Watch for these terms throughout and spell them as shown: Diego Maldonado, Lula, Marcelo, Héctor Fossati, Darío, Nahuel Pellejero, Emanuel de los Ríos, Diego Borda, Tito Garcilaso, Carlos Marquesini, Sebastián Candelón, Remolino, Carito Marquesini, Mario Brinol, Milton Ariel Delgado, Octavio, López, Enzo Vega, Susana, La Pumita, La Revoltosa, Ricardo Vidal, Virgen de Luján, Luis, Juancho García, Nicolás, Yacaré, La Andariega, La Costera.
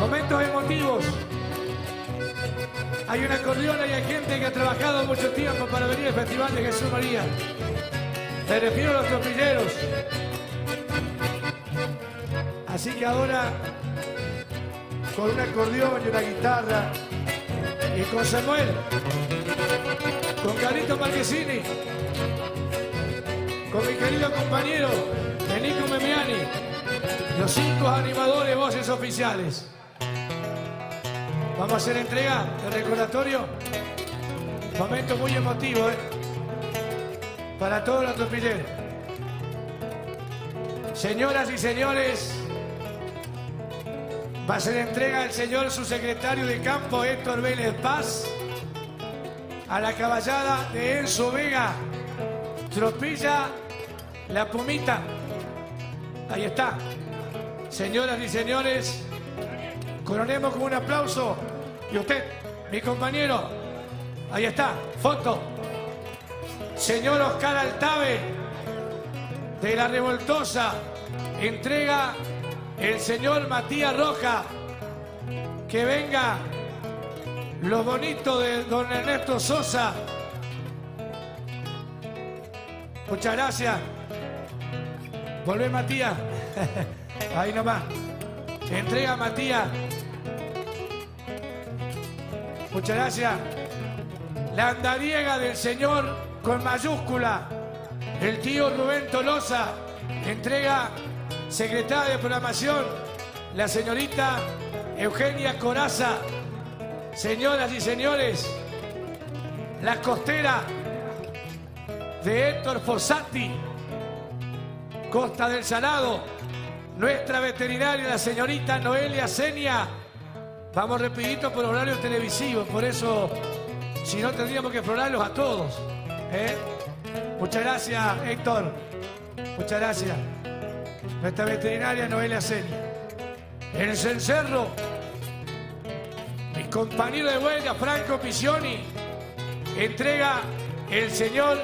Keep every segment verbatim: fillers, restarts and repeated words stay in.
Momentos emotivos. Hay una acordeona y hay gente que ha trabajado mucho tiempo para venir al Festival de Jesús María. Me refiero a los tropilleros. Así que ahora, con un acordeón y una guitarra, y con Samuel, con Carito Marquesini, con mi querido compañero Enico Memiani, los cinco animadores voces oficiales. Vamos a hacer entrega del recordatorio. Momento muy emotivo, ¿eh? Para todos los tropilleros. Señoras y señores, va a ser entrega el señor subsecretario de campo Héctor Vélez Paz a la caballada de Enzo Vega, tropilla La Pumita. Ahí está. Señoras y señores, coronemos con un aplauso. Y usted, mi compañero, ahí está, foto. Señor Oscar Altave de La Revoltosa, entrega el señor Matías Roja. Que venga los bonitos de don Ernesto Sosa. Muchas gracias. Volvé, Matías. Ahí nomás. Entrega, Matías. Muchas gracias. La Andariega del señor con mayúscula, el tío Rubén Tolosa. Entrega, secretaria de programación, la señorita Eugenia Coraza. Señoras y señores, La Costera de Héctor Fossati, Costa del Salado. Nuestra veterinaria, la señorita Noelia Senni. Vamos rapidito por horarios televisivos, por eso, si no, tendríamos que explorarlos a todos, ¿eh? Muchas gracias, Héctor. Muchas gracias. Nuestra veterinaria Noelia Senni. El Cencerro, mi compañero de huelga Franco Piccioni, entrega el señor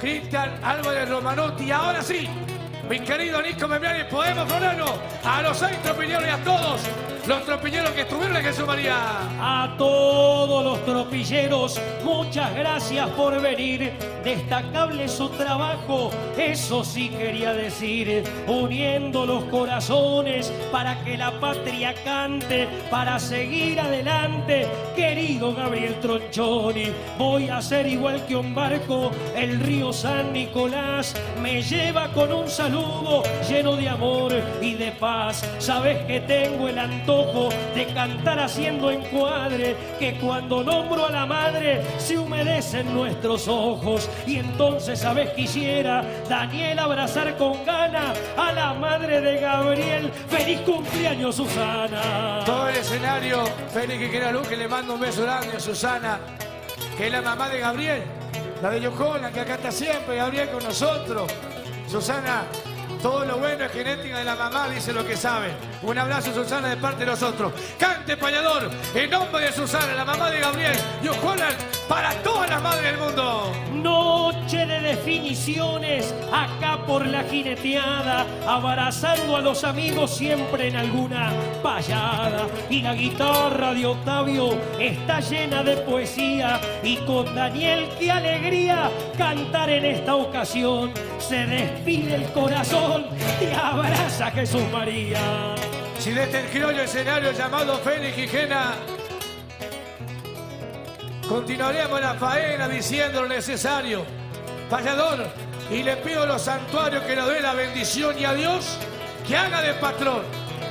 Cristian Álvarez Romanotti. Ahora sí, mi querido Nico Memiani, podemos ponernos a los seis tropilleros y a todos los tropilleros que estuvieron en Jesús María. A todos los tropilleros, muchas gracias por venir. Destacable su trabajo, eso sí quería decir. Uniendo los corazones para que la patria cante, para seguir adelante. Querido Gabriel Tronchoni, voy a ser igual que un barco. El río San Nicolás me lleva con un saludo lleno de amor y de paz. Sabes que tengo el antojo de cantar haciendo encuadre, que cuando nombro a la madre se humedecen nuestros ojos. Y entonces, ¿sabes? Quisiera, Daniel, abrazar con gana a la madre de Gabriel. ¡Feliz cumpleaños, Susana! Todo el escenario, feliz que quiera luz, que le mando un beso grande a Susana, que es la mamá de Gabriel, la de Yocola, que acá está siempre Gabriel con nosotros. Susana, todo lo bueno es genética de la mamá, dice lo que sabe. Un abrazo, Susana, de parte de nosotros. Cante, payador, en nombre de Susana, la mamá de Gabriel, y Juanan, para todas las madres del mundo. Noche de definiciones, acá por la jineteada, abrazando a los amigos siempre en alguna payada. Y la guitarra de Octavio está llena de poesía. Y con Daniel, qué alegría cantar en esta ocasión. Se despide el corazón. Te abraza Jesús María. Si desde el criollo escenario llamado Félix Gijena continuaremos la faena diciendo lo necesario. Payador, y le pido a los santuarios que nos dé la bendición y a Dios que haga de patrón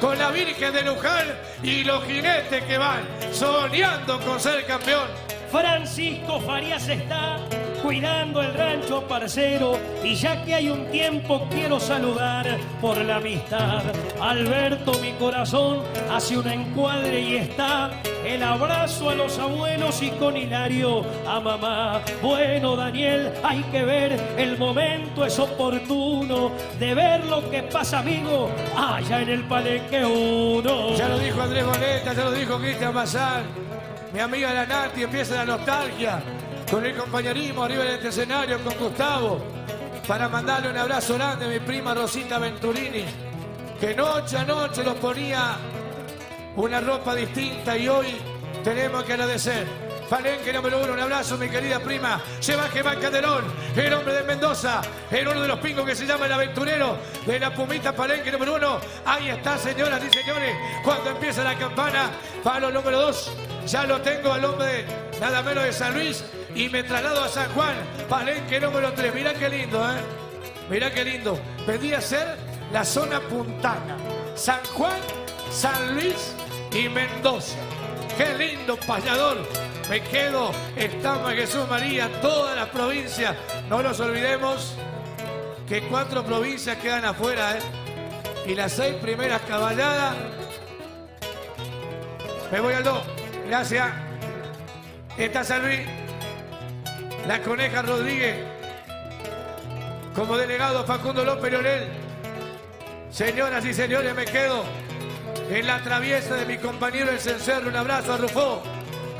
con la Virgen de Luján y los jinetes que van soñando con ser campeón. Francisco Farías está cuidando el rancho, parcero, y ya que hay un tiempo quiero saludar por la amistad. Alberto, mi corazón, hace un encuadre y está el abrazo a los abuelos y con Hilario a mamá. Bueno, Daniel, hay que ver, el momento es oportuno de ver lo que pasa, amigo, allá en el Palenque uno. Ya lo dijo Andrés Boleta, ya lo dijo Cristian Bazán, mi amiga la Nati, empieza la nostalgia. Con el compañerismo arriba del escenario con Gustavo, para mandarle un abrazo grande a mi prima Rosita Venturini, que noche a noche los ponía una ropa distinta y hoy tenemos que agradecer. Palenque número uno, un abrazo, mi querida prima. Sebastián Candelón, el hombre de Mendoza, el uno de los pingos que se llama el aventurero de la Pumita, Palenque número uno. Ahí está, señoras y señores, cuando empieza la campana, palo número dos. Ya lo tengo al hombre de, nada menos de San Luis, y me traslado a San Juan, Palenque número tres. Mirá qué lindo, ¿eh? Mirá qué lindo. Pedía ser la zona puntana. San Juan, San Luis y Mendoza. Qué lindo, payador. Me quedo, estamos en Jesús María, todas las provincias. No nos olvidemos que cuatro provincias quedan afuera, ¿eh? Y las seis primeras caballadas. Me voy al dos. Gracias. Está San Luis. La Coneja Rodríguez. Como delegado Facundo López Llorel. Señoras y señores, me quedo en la traviesa de mi compañero El Cencerro. Un abrazo a Rufó.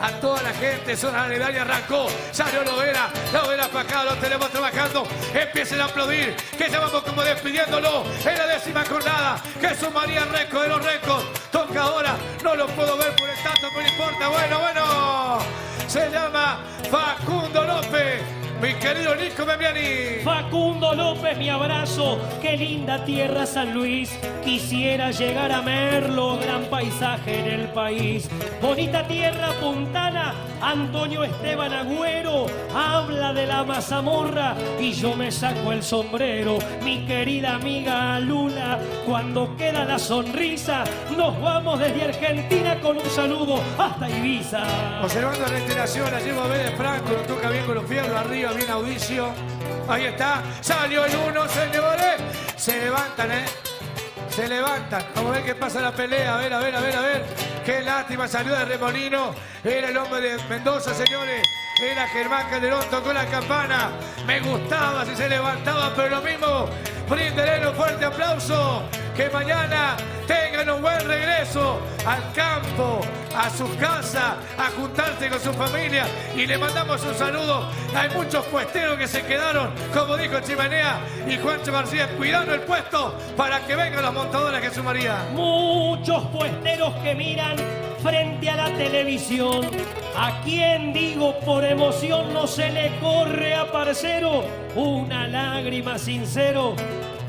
A toda la gente, zona aledaña, arrancó, salió Lovera, Lovera para acá, lo tenemos trabajando, empiecen a aplaudir, que ya vamos como despidiéndolo en la décima jornada. Jesús María, récord de los récords, toca ahora, no lo puedo ver por el tanto, no importa, bueno, bueno, se llama Facundo López. Mi querido Enico Memiani. Facundo López, mi abrazo. Qué linda tierra San Luis. Quisiera llegar a Merlo, gran paisaje en el país. Bonita tierra puntana. Antonio Esteban Agüero habla de la mazamorra y yo me saco el sombrero. Mi querida amiga Lula, cuando queda la sonrisa, nos vamos desde Argentina con un saludo hasta Ibiza. Observando la reiteración, la llevo a Vélez Franco, lo toca bien con los fierros arriba. Bien Audicio, ahí está, salió el uno, señores, se levantan, eh, se levantan, vamos a ver qué pasa la pelea, a ver, a ver, a ver, a ver, qué lástima, salió de Remolino, era el hombre de Mendoza, señores, era Germán Calderón, tocó la campana, me gustaba si se levantaba, pero lo mismo, brindele un fuerte aplauso, que mañana tengan un buen regreso al campo, a su casa, a juntarse con su familia y le mandamos un saludo. Hay muchos puesteros que se quedaron, como dijo Chimenea y Juancho García, cuidando el puesto para que vengan los montadores Jesús María. Muchos puesteros que miran frente a la televisión. A quien digo por emoción no se le corre a parcero una lágrima sincero.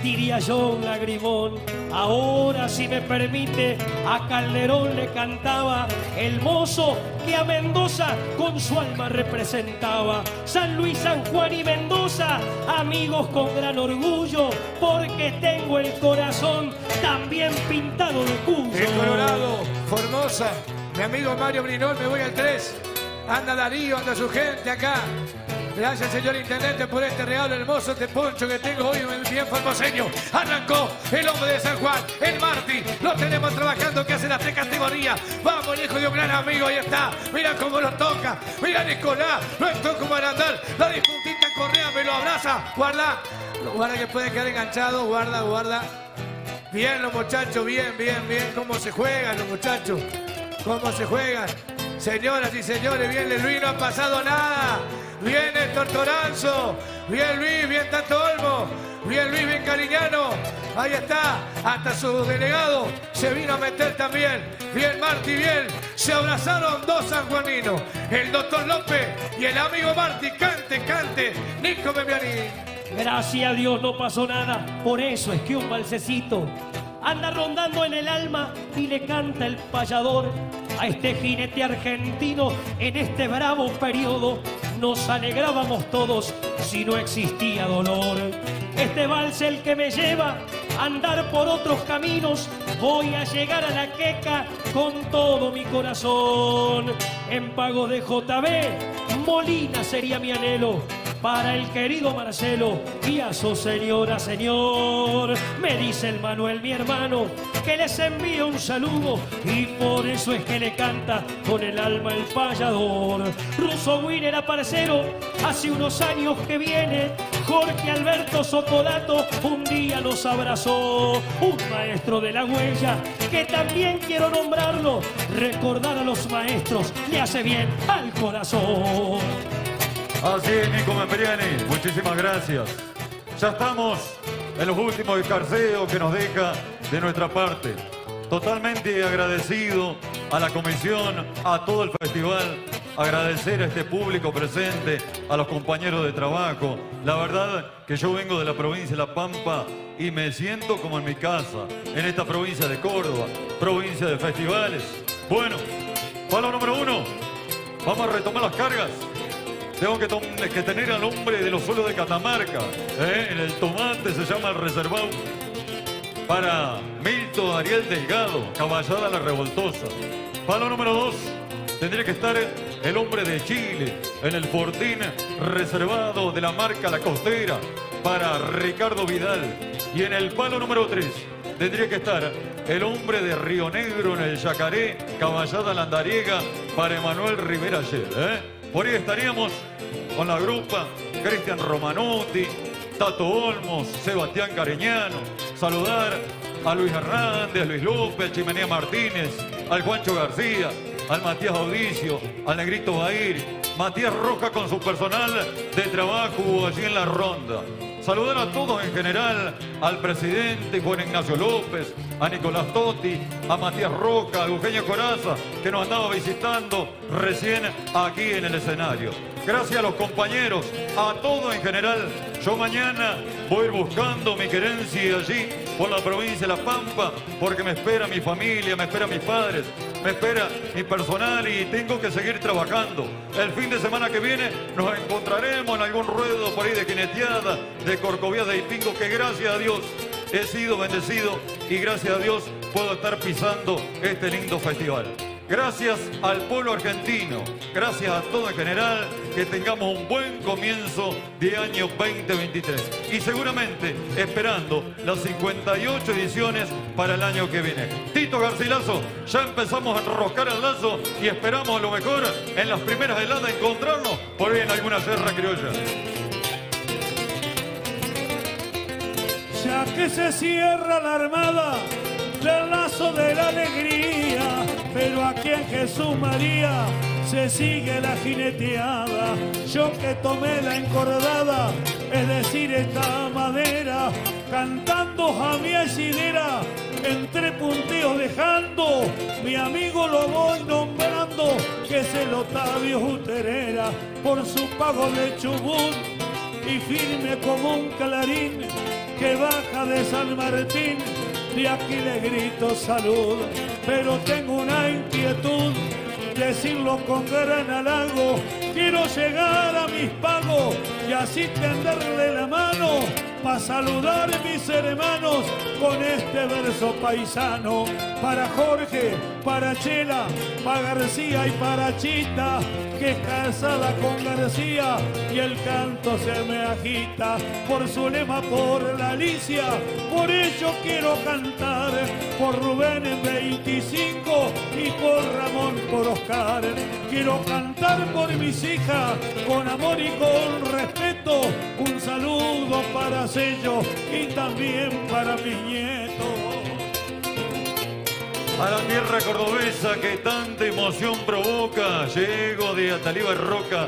Diría yo un lagrimón, ahora si me permite, a Calderón le cantaba el mozo que a Mendoza con su alma representaba. San Luis, San Juan y Mendoza, amigos con gran orgullo, porque tengo el corazón también pintado de cuyo. El Colorado, Formosa, mi amigo Mario Brinol, me voy al tres. Anda Darío, anda su gente acá. Gracias, señor intendente, por este regalo hermoso, este poncho que tengo hoy en el bien formoseño. Arrancó el hombre de San Juan, el Marti. Lo tenemos trabajando, que hace las tres categorías. Vamos, hijo de un gran amigo, ahí está. Mira cómo lo toca. Mira Nicolás, no es como para andar. La dispuntita Correa me lo abraza. Guarda, guarda que puede quedar enganchado. Guarda, guarda. Bien los muchachos, bien, bien, bien. Cómo se juegan los muchachos. Cómo se juegan. Señoras y señores, bien Luis, no ha pasado nada. Bien Héctor Toranzo, bien Luis, bien Tato Olmo, bien Luis, bien Cariñano, ahí está, hasta su delegado se vino a meter también, bien Marti, bien, se abrazaron dos sanjuaninos, el doctor López y el amigo Marti, cante, cante, Nico Memiani. Gracias a Dios no pasó nada, por eso es que un balsecito anda rondando en el alma y le canta el payador a este jinete argentino en este bravo periodo. Nos alegrábamos todos si no existía dolor. Este vals el que me lleva a andar por otros caminos. Voy a llegar a la queca con todo mi corazón. En pago de J B, Molina sería mi anhelo. Para el querido Marcelo y a su señora, señor. Me dice el Manuel, mi hermano, que les envía un saludo y por eso es que le canta con el alma el payador. Russo Win era parcero, hace unos años que viene. Jorge Alberto Socodato un día los abrazó. Un maestro de la huella que también quiero nombrarlo. Recordar a los maestros le hace bien al corazón. Así es, Enico Memiani, muchísimas gracias. Ya estamos en los últimos escarceos que nos deja de nuestra parte. Totalmente agradecido a la comisión, a todo el festival, agradecer a este público presente, a los compañeros de trabajo. La verdad que yo vengo de la provincia de La Pampa y me siento como en mi casa, en esta provincia de Córdoba, provincia de festivales. Bueno, palo número uno, vamos a retomar las cargas. Tengo que, que tener al hombre de los suelos de Catamarca, ¿eh? En el tomate se llama el reservado para Milton Ariel Delgado, caballada La Revoltosa. Palo número dos, tendría que estar el hombre de Chile, en el fortín reservado de la marca La Costera para Ricardo Vidal. Y en el palo número tres, tendría que estar el hombre de Río Negro en el Yacaré, caballada La Andariega para Emanuel Rivera ayer, ¿eh? Por ahí estaríamos con la grupa Cristian Romanotti, Tato Olmos, Sebastián Cariñano. Saludar a Luis Hernández, Luis López, Chimenea Martínez, al Juancho García, al Matías Audicio, al Negrito Bair, Matías Roja con su personal de trabajo allí en la ronda. Saludar a todos en general, al presidente Juan Ignacio López, a Nicolás Totti, a Matías Roca, a Eugenia Coraza, que nos andaba visitando recién aquí en el escenario. Gracias a los compañeros, a todos en general. Yo mañana voy a ir buscando mi querencia allí por la provincia de La Pampa, porque me espera mi familia, me espera mis padres, me espera mi personal y tengo que seguir trabajando. El fin de semana que viene nos encontraremos en algún ruedo por ahí de Quineteada, de Corcovía, de Ipingo, que gracias a Dios he sido bendecido y gracias a Dios puedo estar pisando este lindo festival. Gracias al pueblo argentino, gracias a todo en general, que tengamos un buen comienzo de año veinte veintitrés. Y seguramente esperando las cincuenta y ocho ediciones para el año que viene. Tito Garcilaso, ya empezamos a enroscar el lazo y esperamos a lo mejor en las primeras heladas encontrarnos por ahí en alguna sierra criolla. Ya que se cierra la armada del lazo de la alegría, pero aquí en Jesús María se sigue la jineteada. Yo que tomé la encordada, es decir, esta madera, cantando a mi asidera, entre punteos dejando, mi amigo lo voy nombrando, que es el Otavio Uterera, por su pago de Chubut y firme como un clarín que baja de San Martín. De aquí le grito salud, pero tengo una inquietud, decirlo con gran halago, quiero llegar a mis pagos y así tenderle la mano para saludar a mis hermanos con este verso paisano. Para Jorge, para Chela, para García y para Chita, que es casada con García y el canto se me agita. Por su lema, por la Alicia, por ello quiero cantar. Por Rubén en veinticinco y por Ramón, por Oscar. Quiero cantar por mis hijas, con amor y con respeto. Un saludo para ellos y también para mis nietos. A la tierra cordobesa que tanta emoción provoca, llego de Ataliba Roca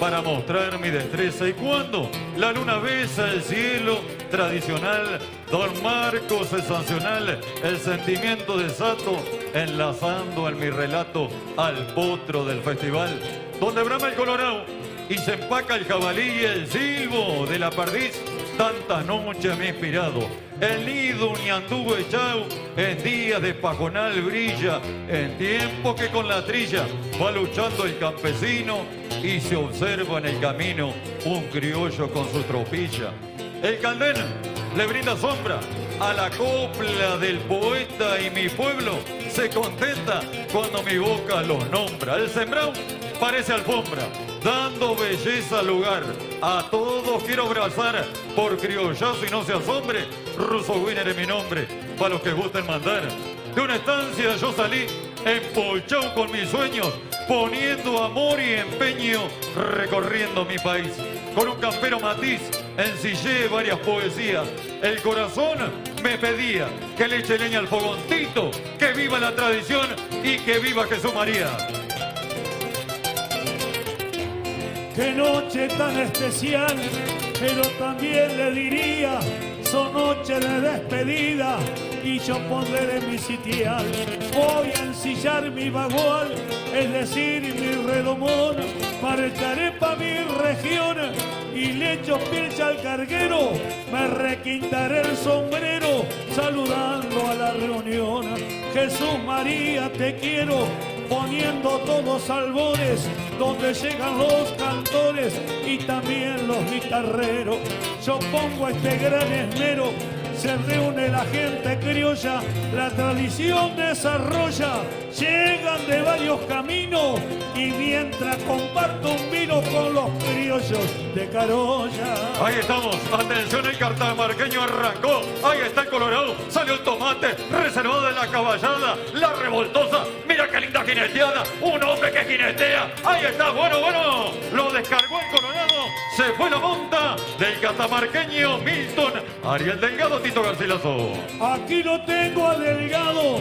para mostrar mi destreza. Y cuando la luna besa el cielo tradicional, Don Marcos es sancional, el sentimiento desato, enlazando en mi relato al potro del festival, donde brama el colorado y se empaca el jabalí y el silbo de la perdiz. Tantas noches me ha inspirado el nido Ñandú Echau, en días de pajonal brilla, en tiempo que con la trilla va luchando el campesino y se observa en el camino un criollo con su tropilla. El caldén le brinda sombra a la copla del poeta y mi pueblo se contenta cuando mi boca los nombra. El sembrado parece alfombra, dando belleza al lugar. A todos quiero abrazar por criollazo y no se asombre. Ruso Winner es mi nombre, para los que gusten mandar. De una estancia yo salí empolchado con mis sueños, poniendo amor y empeño, recorriendo mi país. Con un campero matiz ensillé varias poesías. El corazón me pedía que le eche leña al fogoncito, que viva la tradición y que viva Jesús María. Qué noche tan especial, pero también le diría, son noches de despedida, y yo pondré mi sitial. Voy a ensillar mi bagual, es decir, mi redomón, para echaré pa' mi región y le echo pilcha al carguero. Me requintaré el sombrero saludando a la reunión. Jesús María, te quiero, poniendo todos albores donde llegan los cantores y también los guitarreros. Yo pongo este gran esmero, se reúne la gente criolla, la tradición desarrolla, llegan de varios caminos y mientras comparto un vino con los criollos de Carolla. Ahí estamos, atención, el cartamarqueño arrancó, ahí está el Colorado, salió el Tomate, reservado de la caballada, la Revoltosa, mira qué linda jineteada, un hombre que jinetea, ahí está, bueno, bueno, lo descargó el Colorado, se fue la monta del catamarqueño Milton Ariel Delgado, Tito Garcilaso. Aquí lo tengo a Delgado,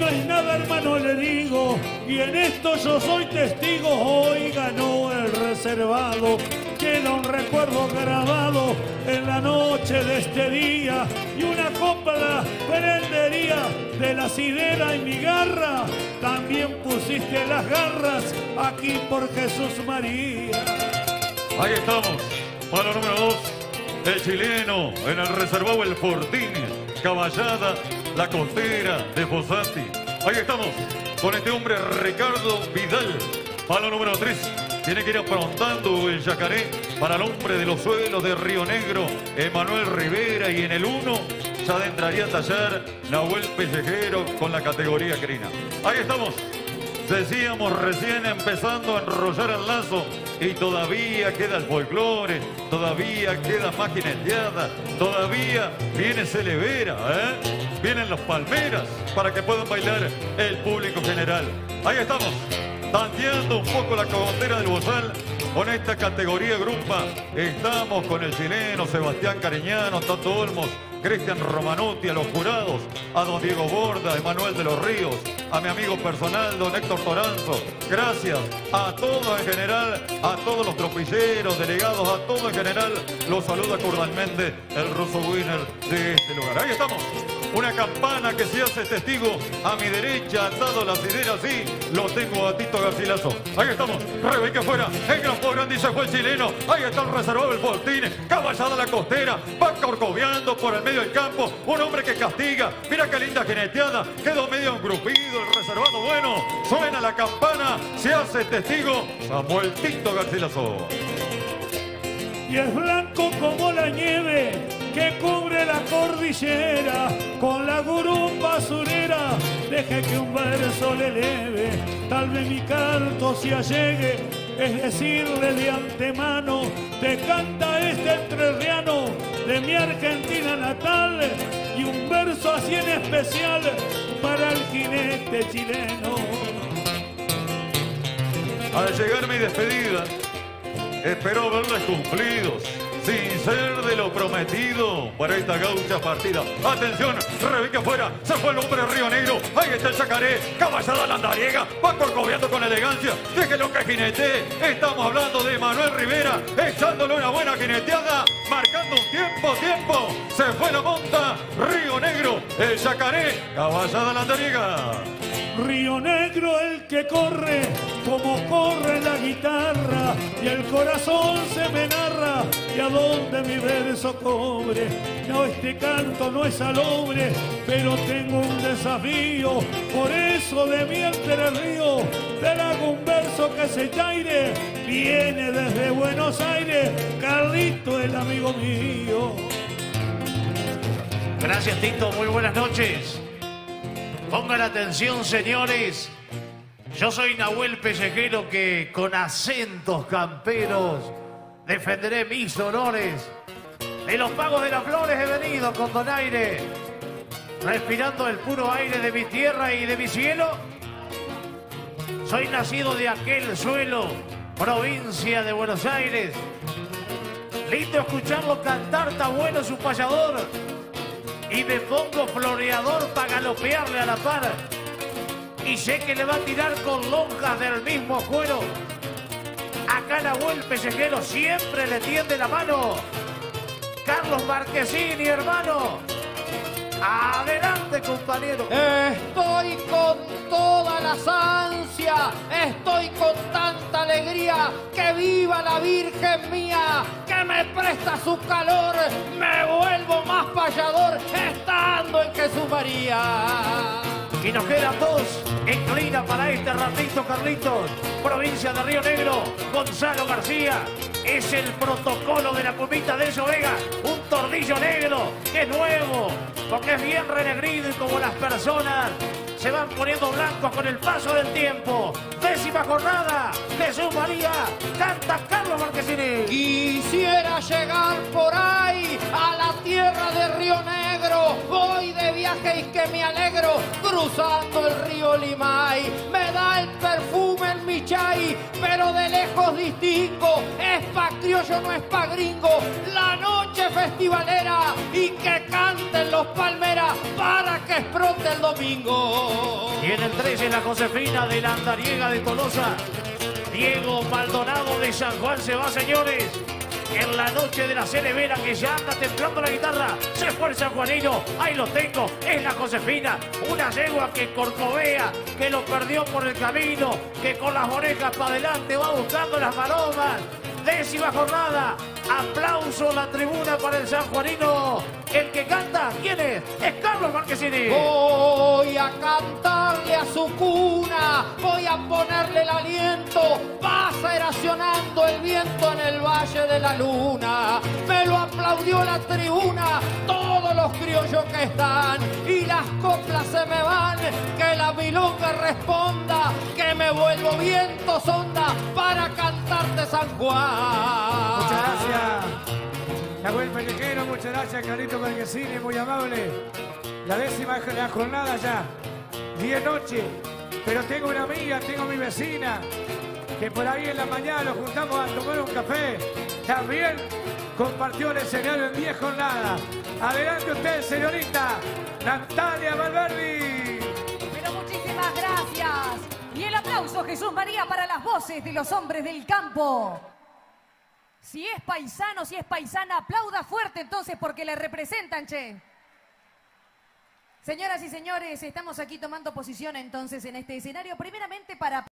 no es nada, hermano, le digo, y en esto yo soy testigo. Hoy ganó el reservado, queda un recuerdo grabado en la noche de este día, y una copa la prendería de la sidera y mi garra. También pusiste las garras aquí por Jesús María. Ahí estamos, palo número dos, el chileno, en el reservado el Fortín, caballada, La Costera de Fossati. Ahí estamos, con este hombre Ricardo Vidal, palo número tres, tiene que ir aprontando el Yacaré para el hombre de los suelos de Río Negro, Emanuel Rivera, y en el uno ya adentraría a tallar Nahuel Pellejero con la categoría crina. Ahí estamos. Decíamos recién empezando a enrollar el lazo y todavía queda el folclore, todavía queda más jineteada, todavía viene Celevera, ¿eh? Vienen las palmeras para que puedan bailar el público general. Ahí estamos, tanteando un poco la cabotera del bozal. Con esta categoría grupa estamos con el chileno Sebastián Cariñano, Tato Olmos, Cristian Romanuti, a los jurados, a don Diego Borda, Emanuel de los Ríos, a mi amigo personal, don Héctor Toranzo. Gracias a todos en general, a todos los tropilleros, delegados, a todos en general. Los saluda cordialmente el ruso winner de este lugar. Ahí estamos, una campana que se hace testigo. A mi derecha, atado la sidera, sí, lo tengo a Tito Garcilaso. Ahí estamos, Rebeca fuera, el campo grande y se fue el chileno. Ahí está el reservado el Fortín, caballada La Costera, va corcoviando por el medio del campo, un hombre que castiga, mira qué linda jineteada, quedó medio engrupido el reservado. Bueno, suena la campana, se hace testigo Samuel Tito Garcilaso. Y es blanco como la nieve que cubre la cordillera, con la gurú basurera deje que un verso le eleve. Tal vez mi canto se allegue, es decirle de antemano, te canta este entrerriano de mi Argentina natal, y un verso así en especial para el jinete chileno. Al llegar mi despedida, espero verles cumplidos, sin ser de lo prometido para esta gaucha partida. Atención, Rebeca fuera, se fue el hombre de Río Negro. Ahí está el Yacaré, caballada La Andariega, va corcoviando con elegancia. Deje lo que jinete, estamos hablando de Manuel Rivera, echándole una buena jineteada, marcando un tiempo, tiempo. Se fue la monta, Río Negro, el Yacaré, caballada La Andariega. Río Negro el que corre, como corre la guitarra, y el corazón se me narra, y a donde mi verso cobre. No, este canto no es salobre, pero tengo un desafío, por eso de mi Entre Río te hago un verso que se chaire. Viene desde Buenos Aires, Carlito, el amigo mío. Gracias, Tito, muy buenas noches. Pongan atención, señores. Yo soy Nahuel Pellejero, que con acentos camperos defenderé mis honores. De los pagos de las flores he venido con donaire, respirando el puro aire de mi tierra y de mi cielo. Soy nacido de aquel suelo, provincia de Buenos Aires. Lindo escucharlo cantar, tan bueno su payador. Y me pongo floreador para galopearle a la par. Y sé que le va a tirar con lonjas del mismo cuero. Acá Nahuel Pellejero siempre le tiende la mano. Carlos Marquesini, hermano. Adelante, compañero. Estoy con toda la ansia, estoy con tanta alegría. Que viva la Virgen mía, que me presta su calor. Me vuelvo más payador estando en Jesús María. Y nos quedan dos. Inclina para este ratito, Carlitos. Provincia de Río Negro, Gonzalo García. Es el protocolo de la Pumita de Enzo Vega. Un tornillo negro que es nuevo, porque es bien renegrido y como las personas se van poniendo blancos con el paso del tiempo. Décima jornada, Jesús María, canta Carlos Marquesini. Quisiera llegar por ahí a la tierra de Río Negro. Voy de viaje y que me alegro, cruzando el río Limay. Me da el perfume el Michay, pero de lejos distingo. Es pa' criollo, no es pa' gringo. La noche festivalera y que canten los palmeras para que explote el domingo. Y en el trece, la Josefina de La Andariega de Tolosa. Diego Maldonado de San Juan se va, señores. En la noche de la Cerevera, que ya anda temblando la guitarra. Se fue el sanjuanino, ahí lo tengo. Es la Josefina, una yegua que corcovea, que lo perdió por el camino, que con las orejas para adelante va buscando las maromas. Décima jornada, aplauso la tribuna para el sanjuanino. El que canta, ¿quién es? Es Carlos Marquesini. Voy a cantarle a su cuna, voy a ponerle el aliento. Pasa eracionando el viento en el Valle de la Luna. Me lo aplaudió la tribuna, todos los criollos que están. Y las coplas se me van, que la milonga responda, que me vuelvo viento sonda para cantarte San Juan. Muchas gracias, Samuel Pellejero, muchas gracias, Carito Marquesini, muy amable. La décima de la jornada ya, diez noche, pero tengo una amiga, tengo mi vecina, que por ahí en la mañana nos juntamos a tomar un café. También compartió el escenario en diez jornadas. Adelante usted, señorita Natalia Valverdi. Pero muchísimas gracias. Y el aplauso, Jesús María, para las voces de los hombres del campo. Si es paisano, si es paisana, aplauda fuerte entonces porque le representan, che. Señoras y señores, estamos aquí tomando posición entonces en este escenario, primeramente para...